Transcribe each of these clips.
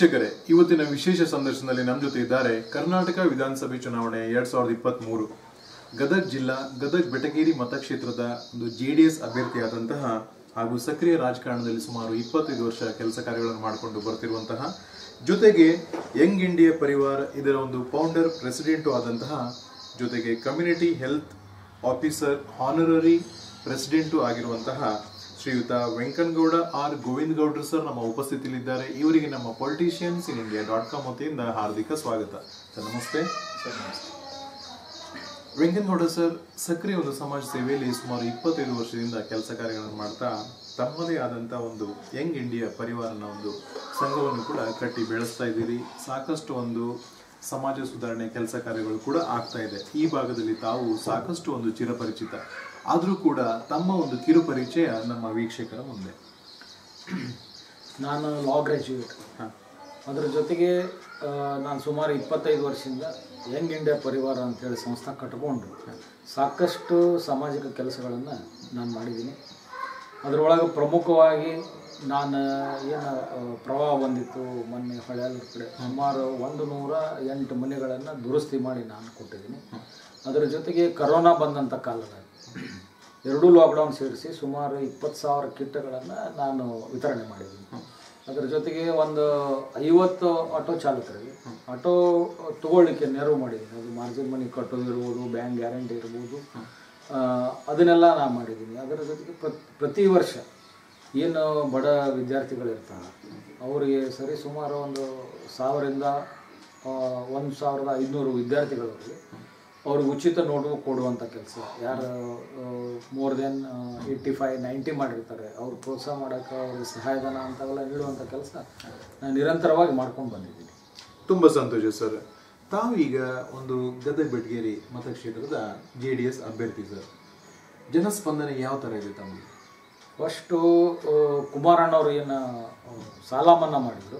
ವೀಕ್ಷಕರೇ, ಇವತ್ತಿನ ವಿಶೇಷ ಸಂದರ್ಶನದಲ್ಲಿ ನಮ್ಮ ಜೊತೆ ಇದ್ದಾರೆ ಕರ್ನಾಟಕ ವಿಧಾನಸಭೆ ಚುನಾವಣೆ 2023 ಗದಗ ಜಿಲ್ಲಾ ಗದಗ-ಬೆಟಗೇರಿ ಮತಕ್ಷೇತ್ರದ ಒಂದು ಜೆಡಿಎಸ್ ಅಭ್ಯರ್ಥಿಯಾದಂತಹ ಹಾಗೂ ಸಕ್ರಿಯ ರಾಜಕಾರಣದಲ್ಲಿ ಸುಮಾರು 25 ವರ್ಷ ಕೆಲಸ ಕಾರ್ಯಗಳನ್ನು ಮಾಡಿಕೊಂಡು ಬರ್ತಿರುವಂತಹ, ಜೊತೆಗೆ ಯಂಗ್ ಇಂಡಿಯಾ ಪರಿವಾರ ಇದರ ಒಂದು ಫೌಂಡರ್ ಪ್ರೆಸಿಡೆಂಟು ಆದಂತಹ, ಜೊತೆಗೆ community health officer honorary president ಆಗಿರುವಂತಹ ಶ್ರೀಯುತ ವೆಂಕನಗೌಡ ಗೋವಿಂದಗೌಡರ್ ಸರ್ ನಮ್ಮ ಉಪಸ್ಥಿತಿಯಲ್ಲಿದ್ದಾರೆ. ಇವರಿಗೆ ನಮ್ಮ ಪೊಲಿಟಿಷಿಯನ್ಸ್ ಇನ್ ಇಂಡಿಯಾ .com ವತಿಯಿಂದ ಹಾರ್ದಿಕ ಸ್ವಾಗತ. ಸರ್ ನಮಸ್ತೆ. ವೆಂಕನಗೌಡ ಸರ್ ಸಕ್ರಿಯ ಒಂದು ಸಮಾಜ ಸೇವೆಯಲ್ಲಿ ಸುಮಾರು 25 ವರ್ಷದಿಂದ ಕೆಲಸ ಕಾರ್ಯಗಳನ್ನು ಮಾಡ್ತಾ ತಮ್ಮದೇ ಆದಂಥ ಒಂದು ಯಂಗ್ ಇಂಡಿಯಾ ಪರಿವಾರನ ಒಂದು ಸಂಘವನ್ನು ಕೂಡ ಕಟ್ಟಿ ಬೆಳೆಸ್ತಾ ಇದ್ದೀರಿ. ಸಾಕಷ್ಟು ಒಂದು ಸಮಾಜ ಸುಧಾರಣೆ ಕೆಲಸ ಕಾರ್ಯಗಳು ಕೂಡ ಆಗ್ತಾ ಇದೆ. ಈ ಭಾಗದಲ್ಲಿ ತಾವು ಸಾಕಷ್ಟು ಒಂದು ಚಿರಪರಿಚಿತ, ಆದರೂ ಕೂಡ ತಮ್ಮ ಒಂದು ಕಿರು ಪರಿಚಯ ನಮ್ಮ ವೀಕ್ಷಕರ ಮುಂದೆ. ನಾನು ಲಾ ಗ್ರ್ಯಾಜುಯೇಟ್, ಅದರ ಜೊತೆಗೆ ನಾನು ಸುಮಾರು 25 ವರ್ಷದಿಂದ ಯಂಗ್ ಇಂಡಿಯಾ ಪರಿವಾರ ಅಂತೇಳಿ ಸಂಸ್ಥೆ ಕಟ್ಕೊಂಡು ಸಾಕಷ್ಟು ಸಾಮಾಜಿಕ ಕೆಲಸಗಳನ್ನು ನಾನು ಮಾಡಿದ್ದೀನಿ. ಅದರೊಳಗೆ ಪ್ರಮುಖವಾಗಿ ನಾನು ಏನು ಪ್ರವಾಹ ಬಂದಿತ್ತು ಮೊನ್ನೆ ಹೊಳೆಯಾಲೂರು ಕಡೆ, ಸುಮಾರು 108 ಮನೆಗಳನ್ನು ದುರಸ್ತಿ ಮಾಡಿ ನಾನು ಕೊಟ್ಟಿದ್ದೀನಿ. ಅದರ ಜೊತೆಗೆ ಕರೋನಾ ಬಂದಂಥ ಕಾಲದಲ್ಲಿ ಎರಡೂ ಲಾಕ್ಡೌನ್ ಸೇರಿಸಿ ಸುಮಾರು 20,000 ಕಿಟ್ಗಳನ್ನು ನಾನು ವಿತರಣೆ ಮಾಡಿದ್ದೀನಿ. ಅದರ ಜೊತೆಗೆ ಒಂದು 50 ಆಟೋ ಚಾಲಕರಿಗೆ ಆಟೋ ತಗೊಳ್ಳಿಕ್ಕೆ ನೆರವು ಮಾಡಿದ್ದೀನಿ. ಅದು ಮಾರ್ಜಿನ್ ಮನಿ ಕಟ್ಟೋದಿರ್ಬೋದು, ಬ್ಯಾಂಕ್ ಗ್ಯಾರಂಟಿ ಇರ್ಬೋದು, ಅದನ್ನೆಲ್ಲ ನಾನು ಮಾಡಿದ್ದೀನಿ. ಅದರ ಜೊತೆಗೆ ಪ್ರತಿ ವರ್ಷ ಏನು ಬಡ ವಿದ್ಯಾರ್ಥಿಗಳಿರ್ತಾರೆ ಅವರಿಗೆ ಸರಿ ಸುಮಾರು 1,500 ವಿದ್ಯಾರ್ಥಿಗಳವರಿಗೆ ಅವ್ರಿಗೆ ಉಚಿತ ನೋಟ್ಬುಕ್ ಕೊಡುವಂಥ ಕೆಲಸ. ಯಾರು ಮೋರ್ ದೆನ್ 85-90 ಮಾಡಿರ್ತಾರೆ ಅವ್ರು ಪ್ರೋತ್ಸಾಹ ಮಾಡೋಕ್ಕೆ ಅವ್ರಿಗೆ ಸಹಾಯಧನ ಅಂಥವೆಲ್ಲ ನೀಡುವಂಥ ಕೆಲಸ ನಾನು ನಿರಂತರವಾಗಿ ಮಾಡ್ಕೊಂಡು ಬಂದಿದ್ದೀನಿ. ತುಂಬ ಸಂತೋಷ ಸರ್. ತಾವೀಗ ಒಂದು ಗದಗ-ಬೆಟಗೇರಿ ಮತಕ್ಷೇತ್ರದ JDS ಅಭ್ಯರ್ಥಿ ಸರ್. ಜನಸ್ಪಂದನೆ ಯಾವ ಥರ ಇದೆ ತಮಗೆ? ಫಸ್ಟು ಕುಮಾರಣ್ಣವ್ರು ಏನು ಸಾಲ ಮನ್ನಾ ಮಾಡಿದರು,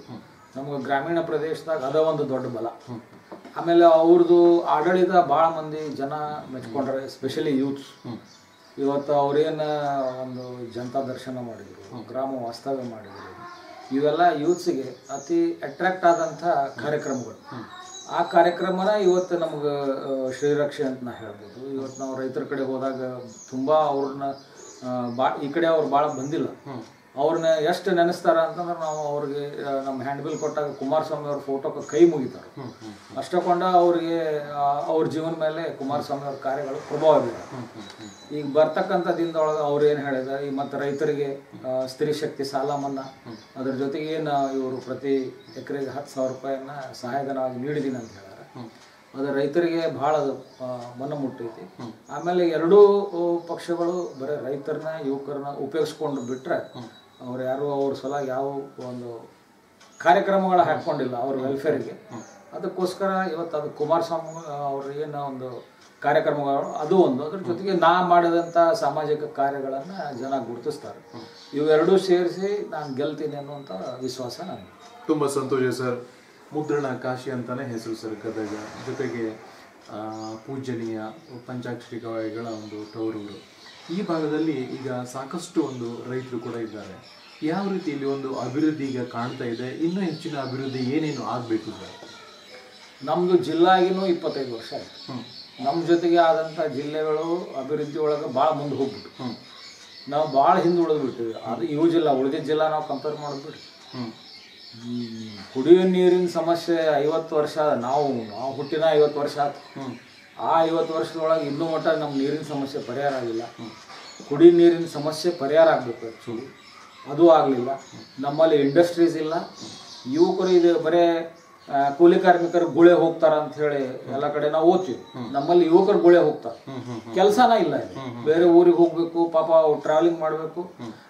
ನಮ್ಗೆ ಗ್ರಾಮೀಣ ಪ್ರದೇಶದಾಗ ಅದ ಒಂದು ದೊಡ್ಡ ಬಲ. ಆಮೇಲೆ ಅವ್ರದ್ದು ಆಡಳಿತ ಭಾಳ ಮಂದಿ ಜನ ಮೆಚ್ಕೊಂಡ್ರೆ, ಸ್ಪೆಷಲಿ ಯೂತ್ಸ್. ಇವತ್ತು ಅವ್ರೇನು ಒಂದು ಜನತಾ ದರ್ಶನ ಮಾಡಿದರು, ಗ್ರಾಮ ವಾಸ್ತವ್ಯ ಮಾಡಿದರು, ಇವೆಲ್ಲ ಯೂತ್ಸಿಗೆ ಅತಿ ಅಟ್ರ್ಯಾಕ್ಟ್ ಆದಂಥ ಕಾರ್ಯಕ್ರಮಗಳು. ಆ ಕಾರ್ಯಕ್ರಮನ ಇವತ್ತು ನಮ್ಗೆ ಶ್ರೀರಕ್ಷೆ ಅಂತ ನಾವು ಹೇಳ್ಬೋದು. ಇವತ್ತು ನಾವು ರೈತರ ಕಡೆ ಹೋದಾಗ ತುಂಬ ಅವ್ರನ್ನ ಈ ಕಡೆ ಅವ್ರು ಭಾಳ ಬಂದಿಲ್ಲ, ಅವ್ರನ್ನ ಎಷ್ಟು ನೆನೆಸ್ತಾರ ಅಂತಂದ್ರೆ ನಾವು ಅವ್ರಿಗೆ ನಮ್ಮ ಹ್ಯಾಂಡ್ ಬಿಲ್ ಕೊಟ್ಟಾಗ ಕುಮಾರಸ್ವಾಮಿ ಅವ್ರ ಫೋಟೋಕ್ಕೆ ಕೈ ಮುಗಿತಾರೆ. ಅಷ್ಟಕ್ಕೊಂಡ ಅವ್ರಿಗೆ ಅವ್ರ ಜೀವನ ಮೇಲೆ ಕುಮಾರಸ್ವಾಮಿ ಅವ್ರ ಕಾರ್ಯಗಳು ಪ್ರಭಾವ ಬೀರ. ಈಗ ಬರ್ತಕ್ಕಂಥ ದಿನದೊಳಗೆ ಅವ್ರು ಏನು ಹೇಳಿದ್ದಾರೆ, ಈ ಮತ್ತು ರೈತರಿಗೆ ಸ್ತ್ರೀ ಶಕ್ತಿ ಸಾಲ ಮನ್ನಾ, ಅದ್ರ ಜೊತೆಗೆ ಏನು ಇವರು ಪ್ರತಿ ಎಕರೆಗೆ 10,000 ರೂಪಾಯಿಯನ್ನ ಸಹಾಯಧನವಾಗಿ ನೀಡಿದ್ದೀನಿ ಅಂತ ಹೇಳಿದಾರೆ. ಅದು ರೈತರಿಗೆ ಭಾಳ ಮನ ಮುಟ್ಟೈತಿ. ಆಮೇಲೆ ಎರಡೂ ಪಕ್ಷಗಳು ಬರೀ ರೈತರನ್ನ ಯುವಕರನ್ನ ಉಪಯೋಗಿಸ್ಕೊಂಡು ಬಿಟ್ಟರೆ ಅವ್ರು ಯಾರು ಅವ್ರ ಸಲ ಯಾವ ಒಂದು ಕಾರ್ಯಕ್ರಮಗಳ ಹಾಕ್ಕೊಂಡಿಲ್ಲ ಅವ್ರ ವೆಲ್ಫೇರಿಗೆ. ಅದಕ್ಕೋಸ್ಕರ ಇವತ್ತು ಅದು ಕುಮಾರಸ್ವಾಮಿ ಅವ್ರ ಏನೋ ಒಂದು ಕಾರ್ಯಕ್ರಮಗಳು ಅದು ಒಂದು, ಅದ್ರ ಜೊತೆಗೆ ನಾ ಮಾಡಿದಂಥ ಸಾಮಾಜಿಕ ಕಾರ್ಯಗಳನ್ನು ಜನ ಗುರುತಿಸ್ತಾರೆ. ಇವೆರಡೂ ಸೇರಿಸಿ ನಾನು ಗೆಲ್ತೀನಿ ಅನ್ನುವಂಥ ವಿಶ್ವಾಸ ನನಗೆ. ತುಂಬ ಸಂತೋಷ ಸರ್. ಮುದ್ರಣ ಕಾಶಿ ಅಂತಲೇ ಹೆಸರು ಸರ್ ಗದಗ. ಜೊತೆಗೆ ಪೂಜನೀಯ ಪಂಚಾಕ್ಷರಿ ಕವಿಗಳ ಒಂದು ತವರೂರು. ಈ ಭಾಗದಲ್ಲಿ ಈಗ ಸಾಕಷ್ಟು ಒಂದು ರೈತರು ಕೂಡ ಇದ್ದಾರೆ. ಯಾವ ರೀತಿ ಇಲ್ಲಿ ಒಂದು ಅಭಿವೃದ್ಧಿ ಈಗ ಕಾಣ್ತಾ ಇದೆ? ಇನ್ನೂ ಹೆಚ್ಚಿನ ಅಭಿವೃದ್ಧಿ ಏನೇನು ಆಗಬೇಕು ಸರ್? ನಮ್ಮದು ಜಿಲ್ಲಾಗಿನೂ 25 ವರ್ಷ ಆಯಿತು. ನಮ್ಮ ಜೊತೆಗೆ ಆದಂಥ ಜಿಲ್ಲೆಗಳು ಅಭಿವೃದ್ಧಿ ಒಳಗೆ ಭಾಳ ಮುಂದೆ ಹೋಗ್ಬಿಟ್ಟು ನಾವು ಭಾಳ ಹಿಂದೆ ಉಳಿದ್ಬಿಟ್ಟಿವಿ. ಅದು ಇವು ಜಿಲ್ಲಾ ಉಳಿದ ಜಿಲ್ಲಾ ನಾವು ಕಂಪೇರ್ ಮಾಡಿಬಿಟ್ಟು ಕುಡಿಯೋ ನೀರಿನ ಸಮಸ್ಯೆ 50 ವರ್ಷ, ನಾವು ಹುಟ್ಟಿನ 50 ವರ್ಷ ಆಯ್ತು. ಆ 50 ವರ್ಷದೊಳಗೆ ಇನ್ನೂ ಮಟ್ಟ ನಮ್ಮ ನೀರಿನ ಸಮಸ್ಯೆ ಪರಿಹಾರ ಆಗಿಲ್ಲ. ಕುಡಿಯೋ ನೀರಿನ ಸಮಸ್ಯೆ ಪರಿಹಾರ ಆಗಬೇಕು ಆ್ಯಕ್ಚುಲಿ, ಅದು ಆಗಲಿಲ್ಲ. ನಮ್ಮಲ್ಲಿ ಇಂಡಸ್ಟ್ರೀಸ್ ಇಲ್ಲ. ಯುವಕರು ಇದು ಬರೀ ಕೂಲಿ ಕಾರ್ಮಿಕರು ಗುಳೆ ಹೋಗ್ತಾರ ಅಂತ ಹೇಳಿ ಎಲ್ಲ ಕಡೆ ನಾವು ಓದ್ತೀವಿ. ನಮ್ಮಲ್ಲಿ ಯುವಕರು ಗುಳೆ ಹೋಗ್ತಾರೆ, ಕೆಲಸನ ಇಲ್ಲ. ಬೇರೆ ಊರಿಗೆ ಹೋಗ್ಬೇಕು, ಪಾಪ ಟ್ರಾವೆಲಿಂಗ್ ಮಾಡಬೇಕು.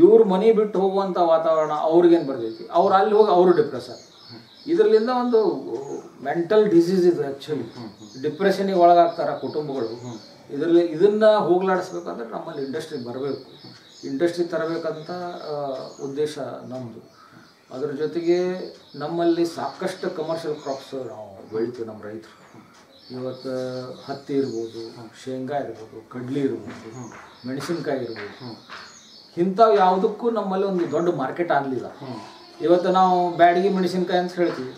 ಇವ್ರು ಮನೆ ಬಿಟ್ಟು ಹೋಗುವಂಥ ವಾತಾವರಣ ಅವ್ರಿಗೇನು ಬರ್ತೈತಿ, ಅವ್ರು ಅಲ್ಲಿ ಹೋಗಿ ಅವರು ಡಿಪ್ರೆಸ್ ಆಗ್ತಾರೆ. ಇದರಿಂದ ಒಂದು ಮೆಂಟಲ್ ಡಿಸೀಸ್ ಇದು ಆ್ಯಕ್ಚುಲಿ ಡಿಪ್ರೆಷನಿಗೆ ಒಳಗಾಗ್ತಾರೆ ಕುಟುಂಬಗಳು. ಇದರಲ್ಲಿ ಇದನ್ನು ಹೋಗಲಾಡಿಸ್ಬೇಕಂದ್ರೆ ನಮ್ಮಲ್ಲಿ ಇಂಡಸ್ಟ್ರಿ ಬರಬೇಕು, ಇಂಡಸ್ಟ್ರಿ ತರಬೇಕಂತ ಉದ್ದೇಶ ನಮ್ಮದು. ಅದರ ಜೊತೆಗೆ ನಮ್ಮಲ್ಲಿ ಸಾಕಷ್ಟು ಕಮರ್ಷಿಯಲ್ ಕ್ರಾಪ್ಸ್ ನಾವು ಬೆಳಿತೀವಿ ನಮ್ಮ ರೈತರು. ಇವತ್ತು ಹತ್ತಿ ಇರ್ಬೋದು, ಶೇಂಗಾ ಇರ್ಬೋದು, ಕಡ್ಲಿ ಇರ್ಬೋದು, ಮೆಣಸಿನ್ಕಾಯಿ ಇರ್ಬೋದು, ಇಂಥವು ಯಾವುದಕ್ಕೂ ನಮ್ಮಲ್ಲಿ ಒಂದು ದೊಡ್ಡ ಮಾರ್ಕೆಟ್ ಆಗಲಿಲ್ಲ. ಇವತ್ತು ನಾವು ಬ್ಯಾಡಗಿ ಮೆಣಸಿನ್ಕಾಯಿ ಅಂತ ಹೇಳ್ತೀವಿ,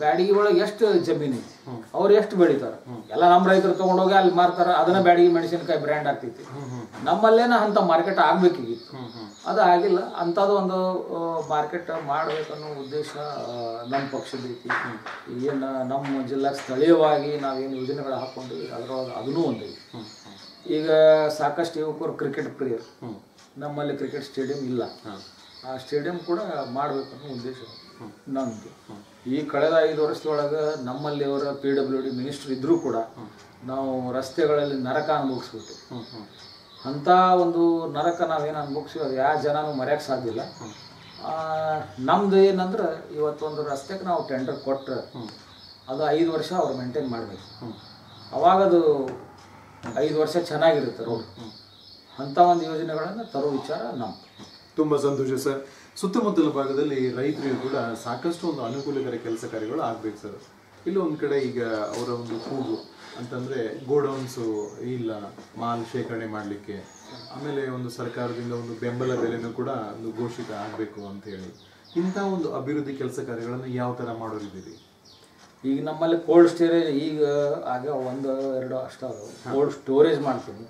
ಬ್ಯಾಡಗಿ ಒಳಗೆ ಎಷ್ಟು ಜಮೀನು ಐತಿ, ಅವ್ರು ಎಷ್ಟು ಬೆಳಿತಾರೆ, ಎಲ್ಲ ನಮ್ಮ ರೈತರು ತೊಗೊಂಡೋಗಿ ಅಲ್ಲಿ ಮಾರ್ತಾರೆ, ಅದನ್ನ ಬ್ಯಾಡಗಿ ಮೆಣಸಿನ್ಕಾಯಿ ಬ್ರ್ಯಾಂಡ್ ಆಗ್ತೈತಿ. ನಮ್ಮಲ್ಲೇನ ಅಂಥ ಮಾರ್ಕೆಟ್ ಆಗಬೇಕಿತ್ತು, ಅದು ಆಗಿಲ್ಲ. ಅಂಥದ್ದು ಒಂದು ಮಾರ್ಕೆಟ್ ಮಾಡಬೇಕನ್ನೋ ಉದ್ದೇಶ ನಮ್ಮ ಪಕ್ಷದೈತಿ. ಏನು ನಮ್ಮ ಜಿಲ್ಲಾ ಸ್ಥಳೀಯವಾಗಿ ನಾವೇನು ಯೋಜನೆಗಳು ಹಾಕ್ಕೊಂಡಿವಿ ಅದರೊಳಗೆ ಅದನ್ನೂ ಒಂದೈತಿ. ಈಗ ಸಾಕಷ್ಟು ಯುವಕರು ಕ್ರಿಕೆಟ್ ಪ್ಲೇಯರ್, ನಮ್ಮಲ್ಲಿ ಕ್ರಿಕೆಟ್ ಸ್ಟೇಡಿಯಂ ಇಲ್ಲ, ಆ ಸ್ಟೇಡಿಯಂ ಕೂಡ ಮಾಡಬೇಕನ್ನೋ ಉದ್ದೇಶ ನಮ್ಮದು. ಈ ಕಳೆದ 5 ವರ್ಷದೊಳಗೆ ನಮ್ಮಲ್ಲಿ ಅವರ PWD ಮಿನಿಸ್ಟ್ರ್ ಇದ್ದರೂ ಕೂಡ ನಾವು ರಸ್ತೆಗಳಲ್ಲಿ ನರಕ ಅನುಭವಿಸ್ಬಿಟ್ಟು, ಅಂಥ ಒಂದು ನರಕ ನಾವೇನು ಅನುಭವಿಸಿ ಅದು ಯಾವ ಜನನೂ ಮರೆಯೋಕ್ಕೆ ಸಾಧ್ಯ ಇಲ್ಲ. ನಮ್ಮದು ಏನಂದ್ರೆ ಇವತ್ತೊಂದು ರಸ್ತೆಗೆ ನಾವು ಟೆಂಡರ್ ಕೊಟ್ಟರೆ ಅದು 5 ವರ್ಷ ಅವ್ರು ಮೇಂಟೈನ್ ಮಾಡಬೇಕು, ಅವಾಗದು 5 ವರ್ಷ ಚೆನ್ನಾಗಿರುತ್ತೆ ರೋಡ್. ಅಂಥ ಒಂದು ಯೋಜನೆಗಳನ್ನು ತರೋ ವಿಚಾರ ನಮ್ಮದು. ತುಂಬ ಸಂತೋಷ ಸರ್. ಸುತ್ತಮುತ್ತಲ ಭಾಗದಲ್ಲಿ ರೈತರಿಗೂ ಕೂಡ ಸಾಕಷ್ಟು ಒಂದು ಅನುಕೂಲಕರ ಕೆಲಸ ಕಾರ್ಯಗಳು ಆಗಬೇಕು ಸರ್. ಇಲ್ಲಿ ಒಂದು ಕಡೆ ಈಗ ಅವರ ಒಂದು ಕೂಗು ಅಂತಂದರೆ ಗೋಡೌನ್ಸು ಇಲ್ಲ, ಮಾಲ್ ಶೇಖರಣೆ ಮಾಡಲಿಕ್ಕೆ, ಆಮೇಲೆ ಒಂದು ಸರ್ಕಾರದಿಂದ ಒಂದು ಬೆಂಬಲ ಬೆಲೆನೂ ಕೂಡ ಒಂದು ಘೋಷಿತ ಆಗಬೇಕು ಅಂತೇಳಿ, ಇಂಥ ಒಂದು ಅಭಿವೃದ್ಧಿ ಕೆಲಸ ಕಾರ್ಯಗಳನ್ನು ಯಾವ ಥರ ಮಾಡೋರಿದ್ದೀರಿ? ಈಗ ನಮ್ಮಲ್ಲಿ ಕೋಲ್ಡ್ ಸ್ಟೋರೇಜ್ ಈಗ ಆಗ 1-2 ಅಷ್ಟಾದವು ಕೋಲ್ಡ್ ಸ್ಟೋರೇಜ್ ಮಾಡ್ತೀವಿ.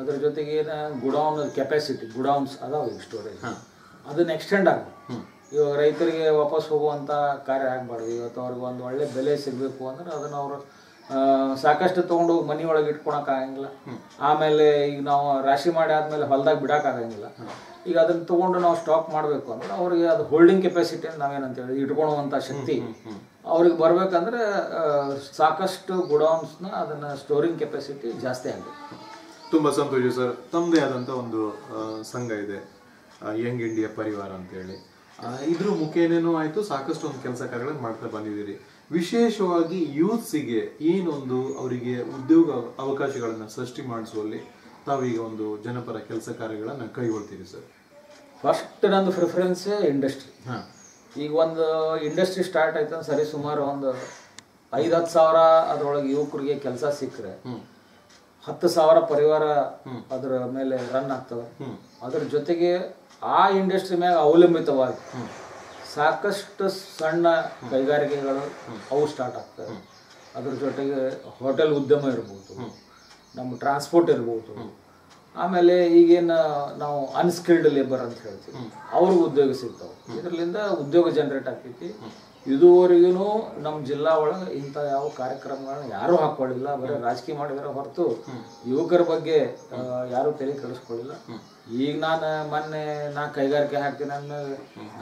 ಅದ್ರ ಜೊತೆಗೆ ಗುಡೌನ್ ಕೆಪಾಸಿಟಿ, ಗುಡೌನ್ಸ್ ಅದಾವೆ ಸ್ಟೋರೇಜ್, ಅದನ್ನು ಎಕ್ಸ್ಟೆಂಡ್ ಆಗಬೇಕು. ಇವಾಗ ರೈತರಿಗೆ ವಾಪಸ್ ಹೋಗುವಂಥ ಕಾರ್ಯ ಆಗಬಾರ್ದು. ಇವತ್ತು ಅವ್ರಿಗೆ ಒಂದು ಒಳ್ಳೆ ಬೆಲೆ ಸಿಗಬೇಕು ಅಂದರೆ ಅದನ್ನು ಅವರು ಸಾಕಷ್ಟು ತೊಗೊಂಡು ಮನೆಯೊಳಗೆ ಇಟ್ಕೊಳಕ್ಕಾಗಂಗಿಲ್ಲ. ಆಮೇಲೆ ಈಗ ನಾವು ರಾಶಿ ಮಾಡಿ ಆದಮೇಲೆ ಹೊಲದಾಗ ಬಿಡೋಕ್ಕಾಗಂಗಿಲ್ಲ. ಈಗ ಅದನ್ನು ತೊಗೊಂಡು ನಾವು ಸ್ಟಾಕ್ ಮಾಡಬೇಕು ಅಂದರೆ ಅವ್ರಿಗೆ ಅದು ಹೋಲ್ಡಿಂಗ್ ಕೆಪಾಸಿಟಿ ಅಂತ ನಾವೇನಂತ ಹೇಳಿ ಇಟ್ಕೊಳುವಂಥ ಶಕ್ತಿ ಅವ್ರಿಗೆ ಬರಬೇಕಂದ್ರೆ ಸಾಕಷ್ಟು ಗುಡೌನ್ಸ್ನ ಅದನ್ನು ಸ್ಟೋರಿಂಗ್ ಕೆಪಾಸಿಟಿ ಜಾಸ್ತಿ ಆಗಬೇಕು. ತುಂಬ ಸಂತೋಷ ಸರ್. ತಮ್ಮದೇ ಆದಂಥ ಒಂದು ಸಂಘ ಇದೆ, ಯಂಗ್ ಇಂಡಿಯಾ ಪರಿವಾರ ಅಂತೇಳಿ. ಇದ್ರ ಮುಖೇನೇನೂ ಆಯಿತು, ಸಾಕಷ್ಟು ಒಂದು ಕೆಲಸ ಕಾರ್ಯಗಳನ್ನು ಮಾಡ್ತಾ ಬಂದಿದ್ದೀರಿ. ವಿಶೇಷವಾಗಿ ಯೂತ್ಸಿಗೆ ಏನೊಂದು ಅವರಿಗೆ ಉದ್ಯೋಗ ಅವಕಾಶಗಳನ್ನು ಸೃಷ್ಟಿ ಮಾಡಿಸುವಲ್ಲಿ ತಾವೀಗ ಒಂದು ಜನಪರ ಕೆಲಸ ಕಾರ್ಯಗಳನ್ನು ಕೈಗೊಳ್ತೀವಿ ಸರ್. ಫಸ್ಟ್ ನಂದು ಪ್ರಿಫರೆನ್ಸೇ ಇಂಡಸ್ಟ್ರಿ. ಈಗ ಒಂದು ಇಂಡಸ್ಟ್ರಿ ಸ್ಟಾರ್ಟ್ ಆಯ್ತು, ಸರಿ ಸುಮಾರು ಒಂದು 5-10 ಸಾವಿರ ಅದರೊಳಗೆ ಯುವಕರಿಗೆ ಕೆಲಸ ಸಿಕ್ಕರೆ 10,000 ಪರಿವಾರ ಅದರ ಮೇಲೆ ರನ್ ಆಗ್ತವೆ. ಅದ್ರ ಜೊತೆಗೆ ಆ ಇಂಡಸ್ಟ್ರಿ ಮ್ಯಾಗ ಅವಲಂಬಿತವಾಗಿ ಸಾಕಷ್ಟು ಸಣ್ಣ ಕೈಗಾರಿಕೆಗಳು ಅವು ಸ್ಟಾರ್ಟ್ ಆಗ್ತವೆ. ಅದ್ರ ಜೊತೆಗೆ ಹೋಟೆಲ್ ಉದ್ಯಮ ಇರ್ಬೋದು, ನಮ್ಮ ಟ್ರಾನ್ಸ್ಪೋರ್ಟ್ ಇರ್ಬೋದು, ಆಮೇಲೆ ಈಗೇನು ನಾವು ಅನ್ಸ್ಕಿಲ್ಡ್ ಲೇಬರ್ ಅಂತ ಹೇಳ್ತೀವಿ ಅವ್ರಿಗೂ ಉದ್ಯೋಗ ಸಿಗ್ತಾವೆ. ಇದರಿಂದ ಉದ್ಯೋಗ ಜನರೇಟ್ ಆಗ್ತೈತಿ. ಇದುವರೆಗೂ ನಮ್ಮ ಜಿಲ್ಲಾ ಒಳಗೆ ಇಂಥ ಯಾವ ಕಾರ್ಯಕ್ರಮಗಳನ್ನ ಯಾರೂ ಹಾಕ್ಕೊಳ್ಳಿಲ್ಲ. ಬರೀ ರಾಜಕೀಯ ಮಾಡಿದ್ರೆ ಹೊರತು ಯುವಕರ ಬಗ್ಗೆ ಯಾರೂ ತಲೆ ಕೆಡಿಸ್ಕೊಳ್ಳಿಲ್ಲ. ಈಗ ನಾನು ಮೊನ್ನೆ ಕೈಗಾರಿಕೆ ಹಾಕ್ತೀನಿ ಅಂದ್ರೆ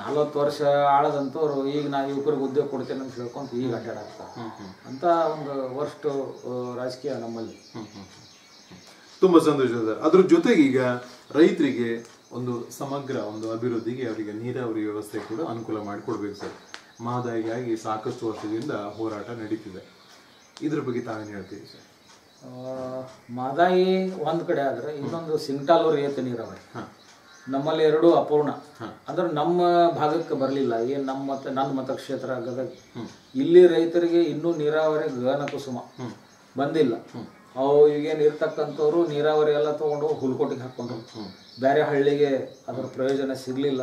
40 ವರ್ಷ ಆಳದಂತವ್ರು ಈಗ ನಾನು ಯುವಕರಿಗೆ ಉದ್ಯೋಗ ಕೊಡ್ತೇನೆ ಅಂತ ಹೇಳ್ಕೊಂತ ಈಗ ಅಡ್ಡಾಡ್ತಾರೆ. ಅಂತ ಒಂದು ವರ್ಷ್ಟು ರಾಜಕೀಯ ನಮ್ಮಲ್ಲಿ. ತುಂಬ ಸಂತೋಷ ಸರ್. ಅದ್ರ ಜೊತೆಗೆ ಈಗ ರೈತರಿಗೆ ಒಂದು ಸಮಗ್ರ ಒಂದು ಅಭಿವೃದ್ಧಿಗೆ ಅವರಿಗೆ ನೀರಾವರಿ ವ್ಯವಸ್ಥೆ ಕೂಡ ಅನುಕೂಲ ಮಾಡಿಕೊಡ್ಬೇಕು ಸರ್. ಮಹದಾಯಿಗಾಗಿ ಸಾಕಷ್ಟು ವರ್ಷದಿಂದ ಹೋರಾಟ ನಡೀತಿದೆ, ಇದ್ರ ಬಗ್ಗೆ ತಾವೇನು ಹೇಳ್ತೀವಿ ಸರ್? ಮಹದಾಯಿ ಒಂದು ಕಡೆ ಆದರೆ ಇನ್ನೊಂದು ಸಿಂಗ್ಟಾಲ್ ರಿಯಾಯಿತಿ ನೀರಾವರಿ ನಮ್ಮಲ್ಲಿ 2 ಅಪೂರ್ಣ. ಅಂದ್ರೆ ನಮ್ಮ ಭಾಗಕ್ಕೆ ಬರಲಿಲ್ಲ. ಏನು ನನ್ನ ಮತಕ್ಷೇತ್ರ ಗದಗ, ಇಲ್ಲಿ ರೈತರಿಗೆ ಇನ್ನೂ ನೀರಾವರಿ ಗಗನ ಕುಸುಮ ಬಂದಿಲ್ಲ. ಅವು ಈಗೇನು ಇರ್ತಕ್ಕಂಥವ್ರು ನೀರಾವರಿ ಎಲ್ಲ ತೊಗೊಂಡು ಹುಲ್ಕೋಟಿಗೆ ಹಾಕ್ಕೊಂಡ್ರು, ಬೇರೆ ಹಳ್ಳಿಗೆ ಅದರ ಪ್ರಯೋಜನ ಸಿಗಲಿಲ್ಲ.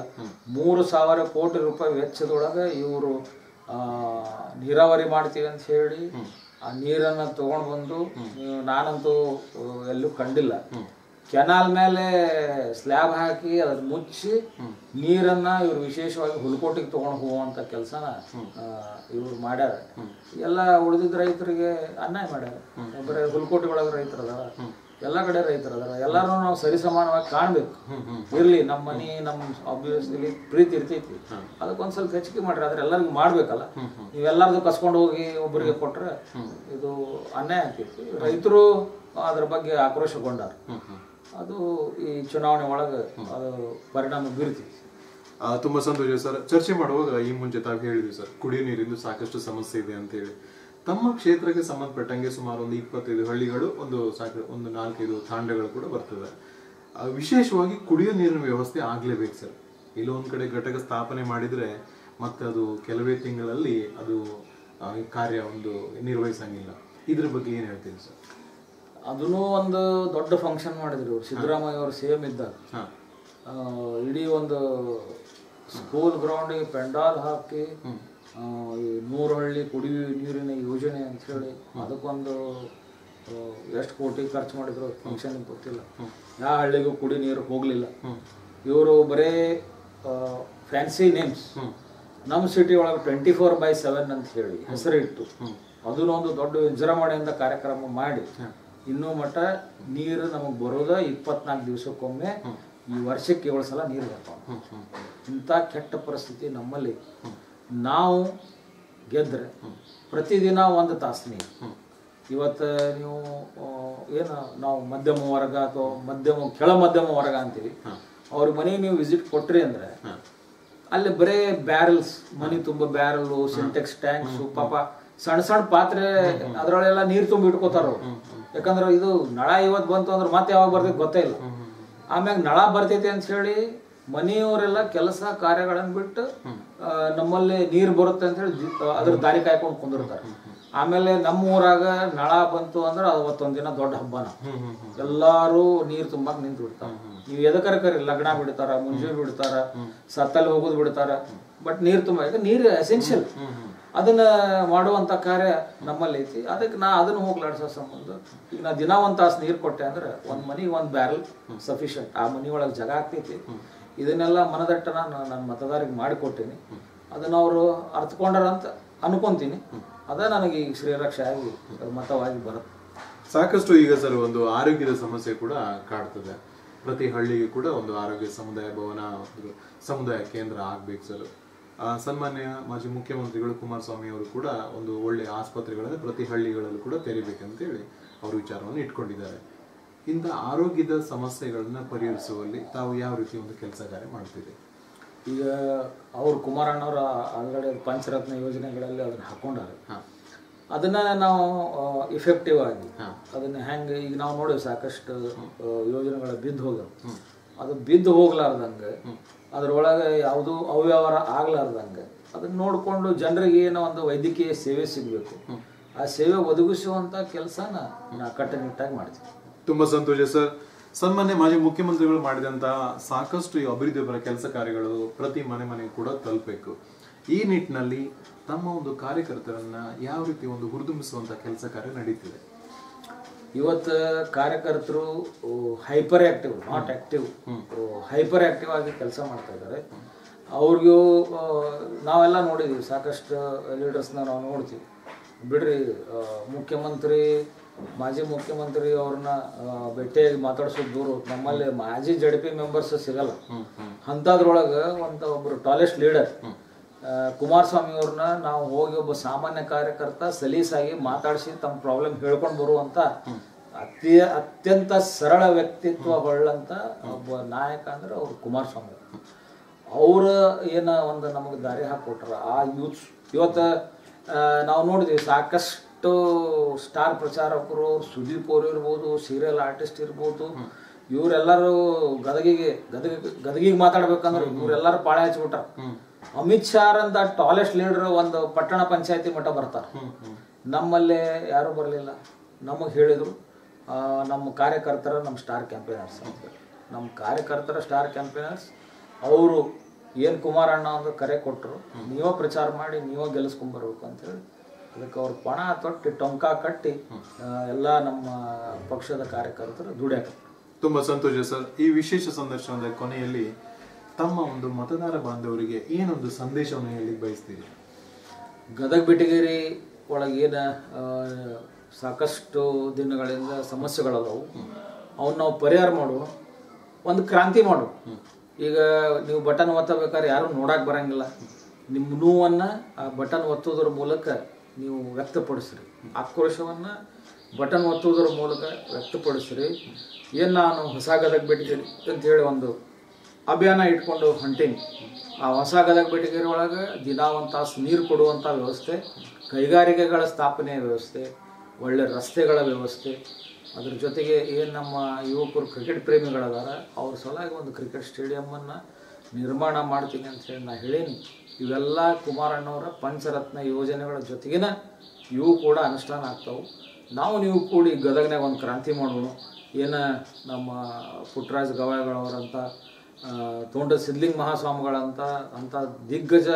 3,000 ಕೋಟಿ ರೂಪಾಯಿ ವೆಚ್ಚದೊಳಗೆ ಇವರು ನೀರಾವರಿ ಮಾಡ್ತೀವಿ ಅಂತ ಹೇಳಿ ಆ ನೀರನ್ನು ತೊಗೊಂಡು ಬಂದು, ನಾನಂತೂ ಎಲ್ಲೂ ಕಂಡಿಲ್ಲ, ಕೆನಾಲ್ ಮೇಲೆ ಸ್ಲ್ಯಾಬ್ ಹಾಕಿ ಅದ್ರ ಮುಚ್ಚಿ ನೀರನ್ನು ಇವರು ವಿಶೇಷವಾಗಿ ಹುಲ್ಕೋಟಿಗೆ ತೊಗೊಂಡು ಹೋಗುವಂಥ ಕೆಲಸನ ಇವರು ಮಾಡ್ಯಾರ. ಎಲ್ಲ ಉಳಿದಿದ್ದ ರೈತರಿಗೆ ಅನ್ಯಾಯ ಮಾಡ್ಯಾರ. ಬರೀ ಹುಲ್ಕೋಟಿ ಒಳಗೆ ರೈತರು ಅದಾರ, ಎಲ್ಲ ಕಡೆ ರೈತರು ಅದಾರ. ಎಲ್ಲರೂ ನಾವು ಸರಿ ಸಮಾನವಾಗಿ ಕಾಣಬೇಕು. ಇರಲಿ, ನಮ್ಮ ಮನೆ ನಮ್ಮ ಆಬ್ವಿಯಸ್ಲಿ ಪ್ರೀತಿ ಇರ್ತೈತಿ, ಅದಕ್ಕೊಂದು ಸ್ವಲ್ಪ ಹೆಚ್ಚಿಗೆ ಮಾಡ್ರಿ, ಆದ್ರೆ ಎಲ್ಲರಿಗೂ ಮಾಡ್ಬೇಕಲ್ಲ. ನೀವೆಲ್ಲರದು ಕಸ್ಕೊಂಡು ಹೋಗಿ ಒಬ್ಬರಿಗೆ ಕೊಟ್ರೆ ಇದು ಅನ್ಯಾಯ ಆಗ್ತೈತಿ. ರೈತರು ಅದ್ರ ಬಗ್ಗೆ ಆಕ್ರೋಶಗೊಂಡಾರ, ಅದು ಈ ಚುನಾವಣೆ ಒಳಗೆ ಅದು ಪರಿಣಾಮ ಬೀರ್ತಿತ್ತು. ತುಂಬ ಸಂತೋಷ ಸರ್. ಚರ್ಚೆ ಮಾಡುವಾಗ ಈ ಮುಂಚೆ ತಾವು ಹೇಳಿದ್ವಿ ಸರ್, ಕುಡಿಯೋ ನೀರಿಂದು ಸಾಕಷ್ಟು ಸಮಸ್ಯೆ ಇದೆ ಅಂತೇಳಿ. ತಮ್ಮ ಕ್ಷೇತ್ರಕ್ಕೆ ಸಂಬಂಧಪಟ್ಟಂಗೆ ಸುಮಾರು ಒಂದು 25 ಹಳ್ಳಿಗಳು ಒಂದು 4-5 ತಾಂಡಗಳು ಕೂಡ ಬರ್ತದೆ ವಿಶೇಷವಾಗಿ ಕುಡಿಯೋ ನೀರಿನ ವ್ಯವಸ್ಥೆ ಆಗಲೇಬೇಕು ಸರ್ ಇಲ್ಲೊಂದು ಕಡೆ ಘಟಕ ಸ್ಥಾಪನೆ ಮಾಡಿದ್ರೆ ಮತ್ತೆ ಅದು ಕೆಲವೇ ತಿಂಗಳಲ್ಲಿ ಅದು ಕಾರ್ಯ ಒಂದು ನಿರ್ವಹಿಸಂಗಿಲ್ಲ ಇದರ ಬಗ್ಗೆ ಏನು ಹೇಳ್ತೀರಾ ಸರ್ ಅದನೋ ಒಂದು ದೊಡ್ಡ ಫಂಕ್ಷನ್ ಮಾಡಿದ್ರು ಸಿದ್ದರಾಮಯ್ಯ ಅವರು ಸೇಮ್ ಇದ್ದಾಗ ಇಡಿ ಒಂದು ಸ್ಕೂಲ್ ಗ್ರೌಂಡ್ ಗೆ ಪೆಂಡಾಲ್ ಹಾಕಿ 100 ಹಳ್ಳಿ ಕುಡಿಯುವ ನೀರಿನ ಯೋಜನೆ ಅಂತ ಹೇಳಿ ಅದಕ್ಕೊಂದು ಎಷ್ಟು ಕೋಟಿ ಖರ್ಚು ಮಾಡಿದ್ರು ಫಂಕ್ಷನ್ ಗೊತ್ತಿಲ್ಲ ಯಾವ ಹಳ್ಳಿಗೂ ಕುಡಿ ನೀರು ಹೋಗಲಿಲ್ಲ ಇವರು ಬರೇ ಫ್ಯಾನ್ಸಿ ನೇಮ್ಸ್ ನಮ್ಮ ಸಿಟಿ ಒಳಗೆ 24/7 ಅಂತ ಹೇಳಿ ಹೆಸರು ಇತ್ತು ಅದನ್ನೊಂದು ದೊಡ್ಡ ವಿಜೃಂಭಣೆಯಿಂದ ಕಾರ್ಯಕ್ರಮ ಮಾಡಿ ಇನ್ನೂ ಮಟ್ಟ ನೀರು ನಮಗೆ ಬರೋದ 24 ದಿವಸಕ್ಕೊಮ್ಮೆ ಈ ವರ್ಷಕ್ಕೆ 7 ಸಲ ನೀರು ಬರ್ತಾವೆ ಇಂಥ ಕೆಟ್ಟ ಪರಿಸ್ಥಿತಿ ನಮ್ಮಲ್ಲಿ ನಾವು ಗೆದ್ರೆ ಪ್ರತಿದಿನ ಒಂದು ತಾಸು ನೀರು ಇವತ್ತು ನೀವು ಏನು ನಾವು ಮಧ್ಯಮ ವರ್ಗ ಅಥವಾ ಕೆಳ ಮಧ್ಯಮ ವರ್ಗ ಅಂತೀವಿ ಅವ್ರ ಮನೆಗೆ ನೀವು ವಿಸಿಟ್ ಕೊಟ್ಟ್ರಿ ಅಂದರೆ ಅಲ್ಲಿ ಬರೀ ಬ್ಯಾರಲ್ಸ್ ಮನೆ ತುಂಬ ಬ್ಯಾರಲ್ಲು ಸಿಂಟೆಕ್ಸ್ ಟ್ಯಾಂಕ್ಸು ಪಾಪ ಸಣ್ಣ ಸಣ್ಣ ಪಾತ್ರೆ ಅದರೊಳೆಲ್ಲ ನೀರು ತುಂಬಿ ಇಟ್ಕೋತಾರ ಯಾಕಂದ್ರೆ ಇದು ನಳ ಇವತ್ತು ಬಂತು ಅಂದ್ರೆ ಮತ್ತೆ ಯಾವಾಗ ಬರ್ತೈತೆ ಗೊತ್ತೇ ಇಲ್ಲ ಆಮ್ಯಾಗ ನಳ ಬರ್ತೈತೆ ಅಂತ ಹೇಳಿ ಮನೆಯವರೆಲ್ಲ ಕೆಲಸ ಕಾರ್ಯಗಳನ್ನು ಬಿಟ್ಟು ನಮ್ಮಲ್ಲಿ ನೀರು ಬರುತ್ತೆ ಅಂತ ಹೇಳಿ ಅದ್ರ ದಾರಿ ಕಾಯ್ಕೊಂಡು ಕುಂದಿರ್ತಾರೆ ಆಮೇಲೆ ನಮ್ಮ ಊರಾಗ ನಳ ಬಂತು ಅಂದ್ರೆ ಅವತ್ತೊಂದು ದಿನ ದೊಡ್ಡ ಹಬ್ಬನ ಎಲ್ಲರೂ ನೀರು ತುಂಬಾಕ್ ನಿಂತು ಬಿಡ್ತಾರೆ ನೀವು ಎದಕ್ಕರ ಕರಿ ಲಗ್ನ ಬಿಡ್ತಾರ ಮುಂಜಾನೆ ಬಿಡ್ತಾರ ಸತ್ತಲ್ಲಿ ಹೋಗೋದು ಬಿಡ್ತಾರ ಬಟ್ ನೀರು ತುಂಬ ನೀರು ಎಸೆನ್ಷಿಯಲ್ ಅದನ್ನ ಮಾಡುವಂತ ಕಾರ್ಯ ನಮ್ಮಲ್ಲಿ ಐತಿ ಅದಕ್ಕೆ ನಾ ಅದನ್ನು ಹೋಗ್ಲಾಡ್ಸೋ ಸಂಬಂಧ ಈಗ ನಾ ದಿನ ಒಂದು ತಾಸು ನೀರು ಕೊಟ್ಟೆ ಅಂದ್ರೆ ಒಂದ್ ಮನಿ ಒಂದ್ ಬ್ಯಾರಲ್ ಸಫಿಶಿಯಂಟ್ ಆ ಮನಿ ಒಳಗೆ ಜಾಗ ಆಗ್ತೈತಿ ಇದನ್ನೆಲ್ಲ ಮನದಟ್ಟನ ನನ್ನ ಮತದಾರರಿಗೆ ಮಾಡಿಕೊಟ್ಟೇನಿ ಅದನ್ನ ಅವರು ಅರ್ಥಕೊಂಡಾರಂತ ಅನ್ಕೊಂತೀನಿ ಅದ ನನಗೆ ಈಗ ಶ್ರೀರಕ್ಷೆ ಆಗಿ ಮತವಾಗಿ ಬರುತ್ತೆ ಸಾಕಷ್ಟು ಈಗ ಸರ್ ಒಂದು ಆರೋಗ್ಯದ ಸಮಸ್ಯೆ ಕೂಡ ಕಾಡ್ತದೆ ಪ್ರತಿ ಹಳ್ಳಿಗೂ ಕೂಡ ಒಂದು ಆರೋಗ್ಯ ಸಮುದಾಯ ಭವನ ಸಮುದಾಯ ಕೇಂದ್ರ ಆಗ್ಬೇಕು ಸರ್ ಸನ್ಮಾನ್ಯ ಮಾಜಿ ಮುಖ್ಯಮಂತ್ರಿಗಳು ಕುಮಾರಸ್ವಾಮಿ ಅವರು ಕೂಡ ಒಂದು ಒಳ್ಳೆ ಆಸ್ಪತ್ರೆಗಳನ್ನು ಪ್ರತಿ ಹಳ್ಳಿಗಳಲ್ಲೂ ಕೂಡ ತೆರಿಬೇಕಂತೇಳಿ ಅವರು ವಿಚಾರವನ್ನು ಇಟ್ಕೊಂಡಿದ್ದಾರೆ ಇಂಥ ಆರೋಗ್ಯದ ಸಮಸ್ಯೆಗಳನ್ನ ಪರಿಹರಿಸುವಲ್ಲಿ ತಾವು ಯಾವ ರೀತಿ ಒಂದು ಕೆಲಸ ಕಾರ್ಯ ಮಾಡ್ತಿದೆ ಈಗ ಅವರು ಕುಮಾರಣ್ಣವರ ಆಲ್ರೆಡಿ ಪಂಚರತ್ನ ಯೋಜನೆಗಳಲ್ಲಿ ಅದನ್ನ ಹಾಕೊಂಡಾರೆ ಅದನ್ನ ನಾವು ಇಫೆಕ್ಟಿವ್ ಆಗಿ ಅದನ್ನ ಹೆಂಗೆ ಈಗ ನಾವು ನೋಡಿವಿ ಸಾಕಷ್ಟು ಯೋಜನೆಗಳ ಬಿದ್ದು ಹೋಗ್ಲಾರ್ದಂಗೆ ಅದರೊಳಗೆ ಯಾವುದೂ ಅವ್ಯವಹಾರ ಆಗ್ಲಾರ್ದಂಗೆ ಅದನ್ನ ನೋಡಿಕೊಂಡು ಜನರಿಗೆ ಏನೋ ಒಂದು ವೈದ್ಯಕೀಯ ಸೇವೆ ಸಿಗಬೇಕು ಆ ಸೇವೆ ಒದಗಿಸುವಂಥ ಕೆಲಸನ ನಾ ಕಟ್ಟುನಿಟ್ಟಾಗಿ ಮಾಡ್ತೀವಿ ತುಂಬ ಸಂತೋಷ ಸರ್ ಸನ್ಮಾನ್ಯ ಮಾಜಿ ಮುಖ್ಯಮಂತ್ರಿಗಳು ಮಾಡಿದಂತಹ ಸಾಕಷ್ಟು ಈ ಅಭಿವೃದ್ಧಿಪರ ಕೆಲಸ ಕಾರ್ಯಗಳು ಪ್ರತಿ ಮನೆ ಮನೆಗೆ ಕೂಡ ತಲುಪಬೇಕು ಈ ನಿಟ್ಟಿನಲ್ಲಿ ತಮ್ಮ ಒಂದು ಕಾರ್ಯಕರ್ತರನ್ನ ಯಾವ ರೀತಿ ಒಂದು ಹುರಿದುಂಬಿಸುವಂತಹ ಕೆಲಸ ಕಾರ್ಯ ನಡೀತಿದೆ ಇವತ್ತು ಕಾರ್ಯಕರ್ತರು hyper active not active hyper active ಆಗಿ ಕೆಲಸ ಮಾಡ್ತಾ ಇದ್ದಾರೆ ಅವ್ರಿಗೂ ನಾವೆಲ್ಲ ನೋಡಿದ್ದೀವಿ ಸಾಕಷ್ಟು ಲೀಡರ್ಸ್ನ ನಾವು ನೋಡ್ತೀವಿ ಬಿಡ್ರಿ ಮುಖ್ಯಮಂತ್ರಿ ಮಾಜಿ ಮುಖ್ಯಮಂತ್ರಿ ಅವ್ರನ್ನ ಭೇಟಿಯಾಗಿ ಮಾತಾಡ್ಸೋದು ದೂರು ನಮ್ಮಲ್ಲಿ ಮಾಜಿ ಜೆಡಿಪಿ ಮೆಂಬರ್ಸ್ ಸಿಗಲ್ಲ ಅಂಥದ್ರೊಳಗೆ ಒಬ್ಬರು ಟಾಲೆಸ್ಟ್ ಲೀಡರ್ ಕುಮಾರಸ್ವಾಮಿ ಅವ್ರನ್ನ ನಾವು ಹೋಗಿ ಒಬ್ಬ ಸಾಮಾನ್ಯ ಕಾರ್ಯಕರ್ತ ಸಲೀಸಾಗಿ ಮಾತಾಡಿಸಿ ತಮ್ಮ ಪ್ರಾಬ್ಲಮ್ ಹೇಳ್ಕೊಂಡು ಬರುವಂತ ಅತ್ಯಂತ ಸರಳ ವ್ಯಕ್ತಿತ್ವ ಹೊಳ್ಳಂತ ಒಬ್ಬ ನಾಯಕ ಅಂದ್ರೆ ಅವ್ರು ಕುಮಾರಸ್ವಾಮಿ ಅವ್ರ ಏನ ಒಂದು ನಮಗೆ ದಾರಿ ಹಾಕೊಟ್ರ ಆ ಯೂತ್ಸ್ ಇವತ್ತು ನಾವು ನೋಡಿದ್ವಿ ಸಾಕಷ್ಟು ಸ್ಟಾರ್ ಪ್ರಚಾರಕರು ಸುದೀಪ್ ಅವರು ಇರ್ಬೋದು ಸೀರಿಯಲ್ ಆರ್ಟಿಸ್ಟ್ ಇರ್ಬೋದು ಇವರೆಲ್ಲರೂ ಗದಗಿಗೆ ಮಾತಾಡ್ಬೇಕಂದ್ರೆ ಇವರೆಲ್ಲರೂ ಪಾಳೆ ಹಚ್ಬಿಟ್ರ ಅಮಿತ್ ಶಾ ಅಂತ ಟಾಲೆಸ್ಟ್ ಲೀಡರ್ ಒಂದು ಪಟ್ಟಣ ಪಂಚಾಯತಿ ಮಠ ಬರ್ತಾರೆ ನಮ್ಮಲ್ಲೇ ಯಾರು ಬರಲಿಲ್ಲ ನಮಗೆ ಹೇಳಿದರು ನಮ್ಮ ಕಾರ್ಯಕರ್ತರ ನಮ್ಮ ಸ್ಟಾರ್ ಕ್ಯಾಂಪೇನರ್ಸ್ ಅಂತ ನಮ್ಮ ಕಾರ್ಯಕರ್ತರ ಸ್ಟಾರ್ ಕ್ಯಾಂಪೇನರ್ಸ್ ಅವರು ಏನು ಕುಮಾರಣ್ಣ ಅಂತ ಕರೆ ಕೊಟ್ಟರು ನೀವೋ ಪ್ರಚಾರ ಮಾಡಿ ನೀವೋ ಗೆಲ್ಲಿಸ್ಕೊಂಡ್ಬರ್ಬೇಕು ಅಂತೇಳಿ ಅದಕ್ಕೆ ಅವ್ರ ಪಣ ತೊಟ್ಟಿ ಟೊಂಕ ಕಟ್ಟಿ ಎಲ್ಲ ನಮ್ಮ ಪಕ್ಷದ ಕಾರ್ಯಕರ್ತರು ದುಡಿಯಾಕ ತುಂಬ ಸಂತೋಷ ಸರ್ ಈ ವಿಶೇಷ ಸಂದರ್ಶನದ ಕೊನೆಯಲ್ಲಿ ತಮ್ಮ ಒಂದು ಮತದಾರ ಬಾಂಧವರಿಗೆ ಏನೊಂದು ಸಂದೇಶವನ್ನು ಹೇಳಿ ಬಯಸ್ತೀರಿ ಗದಗ-ಬೆಟಗೇರಿ ಒಳಗೇನ ಸಾಕಷ್ಟು ದಿನಗಳಿಂದ ಸಮಸ್ಯೆಗಳಲ್ಲವು ಅವನ್ನ ನಾವು ಪರಿಹಾರ ಮಾಡುವ ಒಂದು ಕ್ರಾಂತಿ ಮಾಡುವ ಈಗ ನೀವು ಬಟನ್ ಒತ್ತಬೇಕಾದ್ರೆ ಯಾರು ನೋಡಕ್ಕೆ ಬರಂಗಿಲ್ಲ ನಿಮ್ಮ ನೋವನ್ನು ಆ ಬಟನ್ ಒತ್ತೋದ್ರ ಮೂಲಕ ನೀವು ವ್ಯಕ್ತಪಡಿಸ್ರಿ ಆಕ್ರೋಶವನ್ನು ಬಟನ್ ಒತ್ತೋದ್ರ ಮೂಲಕ ವ್ಯಕ್ತಪಡಿಸ್ರಿ ಏನು ನಾನು ಹೊಸ ಗದಗ-ಬೆಟಗೇರಿ ಅಂತೇಳಿ ಒಂದು ಅಭಿಯಾನ ಇಟ್ಕೊಂಡು ಹೊಂಟೀನಿ. ಆ ಹೊಸ ಗದಗ-ಬೆಟಗೇರಿ ಒಳಗೆ ದಿನ ಒಂದು ತಾಸು ನೀರು ಕೊಡುವಂಥ ವ್ಯವಸ್ಥೆ, ಕೈಗಾರಿಕೆಗಳ ಸ್ಥಾಪನೆ ವ್ಯವಸ್ಥೆ, ಒಳ್ಳೆ ರಸ್ತೆಗಳ ವ್ಯವಸ್ಥೆ, ಅದ್ರ ಜೊತೆಗೆ ಏನು ನಮ್ಮ ಯುವಕರು ಕ್ರಿಕೆಟ್ ಪ್ರೇಮಿಗಳದಾರ ಅವ್ರ ಸಲುವಾಗಿ ಒಂದು ಕ್ರಿಕೆಟ್ ಸ್ಟೇಡಿಯಮ್ಮನ್ನು ನಿರ್ಮಾಣ ಮಾಡ್ತೀನಿ ಅಂತೇಳಿ ನಾನು ಹೇಳೀನಿ. ಇವೆಲ್ಲ ಕುಮಾರಣ್ಣವರ ಪಂಚರತ್ನ ಯೋಜನೆಗಳ ಜೊತೆಗಿನ ಇವು ಕೂಡ ಅನುಷ್ಠಾನ ಆಗ್ತಾವೆ. ನಾವು ನೀವು ಕೂಡಿ ಗದಗನಾಗ ಒಂದು ಕ್ರಾಂತಿ ಮಾಡೋಣ. ಏನು ನಮ್ಮ ಪುಟ್ಟರಾಜ ಗವಾಯಿಗಳವರಂಥ, ತೋಂಡ ಸಿದ್ಧಲಿಂಗ ಮಹಾಸ್ವಾಮಿಗಳಂಥ ಅಂಥ ದಿಗ್ಗಜ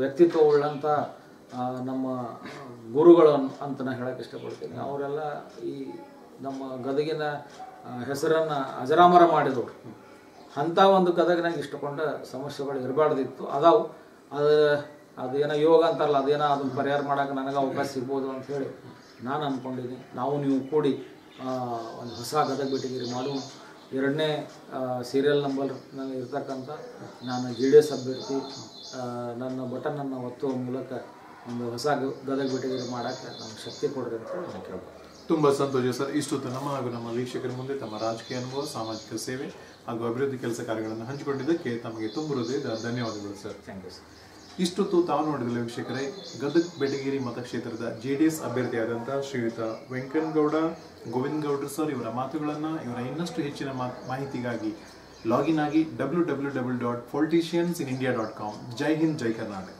ವ್ಯಕ್ತಿತ್ವ ಉಳ್ಳಂಥ ನಮ್ಮ ಗುರುಗಳು ಅಂತ ನಾನು ಹೇಳಕ್ಕೆ ಇಷ್ಟಪಡ್ತೀನಿ. ಅವರೆಲ್ಲ ಈ ನಮ್ಮ ಗದಗಿನ ಹೆಸರನ್ನು ಅಜರಾಮರ ಮಾಡಿದವರು. ಅಂಥ ಒಂದು ಗದಗನಾಗ ಇಷ್ಟಕೊಂಡ ಸಮಸ್ಯೆಗಳು ಇರಬಾರ್ದಿತ್ತು. ಅದೇನೋ ಯೋಗ ಅಂತಾರಲ್ಲ, ಅದೇನೋ ಅದನ್ನು ಪರಿಹಾರ ಮಾಡೋಕ್ಕೆ ನನಗೆ ಅವಕಾಶ ಸಿಗ್ಬೋದು ಅಂಥೇಳಿ ನಾನು ಅಂದ್ಕೊಂಡಿದ್ದೀನಿ. ನಾವು ನೀವು ಕೂಡಿ ಒಂದು ಹೊಸ ಗದಗ-ಬೆಟಗೇರಿ ಮಾಡುವ. ಎರಡನೇ ಸೀರಿಯಲ್ ನಂಬರ್ ನನಗೆ ಇರ್ತಕ್ಕಂಥ ನಾನು ಜೆ ಡಿ ಎಸ್ ಅಭ್ಯರ್ಥಿ ನನ್ನ ಬಟನನ್ನು ಒತ್ತುವ ಮೂಲಕ ಒಂದು ಹೊಸ ಗದಗ-ಬೆಟಗೇರಿ ಮಾಡೋಕ್ಕೆ ನಮ್ಗೆ ಶಕ್ತಿ ಕೊಡ್ರಿ ಅಂತ. ತುಂಬ ಸಂತೋಷ ಸರ್. ಇಷ್ಟು ತಮ್ಮ ಹಾಗೂ ನಮ್ಮ ವೀಕ್ಷಕರ ಮುಂದೆ ತಮ್ಮ ರಾಜಕೀಯ ಅನುಭವ, ಸಾಮಾಜಿಕ ಸೇವೆ ಹಾಗೂ ಅಭಿವೃದ್ಧಿ ಕೆಲಸ ಕಾರ್ಯಗಳನ್ನು ಹಂಚಿಕೊಂಡಿದ್ದಕ್ಕೆ ತಮಗೆ ತುಂಬ ಹೃದಯದ ಧನ್ಯವಾದಗಳು ಸರ್. Thank you sir. ಇಷ್ಟೊತ್ತು ತಾವು ನೋಡಿದ ವೀಕ್ಷಕರೇ, ಗದಗ-ಬೆಟಗೇರಿ ಮತಕ್ಷೇತ್ರದ JDS ಅಭ್ಯರ್ಥಿಯಾದಂಥ ಶ್ರೀಯುತ ವೆಂಕನಗೌಡ ಗೋವಿಂದಗೌಡರ್ ಸರ್ ಇವರ ಮಾತುಗಳನ್ನು, ಇವರ ಇನ್ನಷ್ಟು ಹೆಚ್ಚಿನ ಮಾಹಿತಿಗಾಗಿ ಲಾಗಿನ್ ಆಗಿ www.politiciansinindia.com. ಜೈ ಹಿಂದ್, ಜೈ ಕರ್ನಾಟಕ.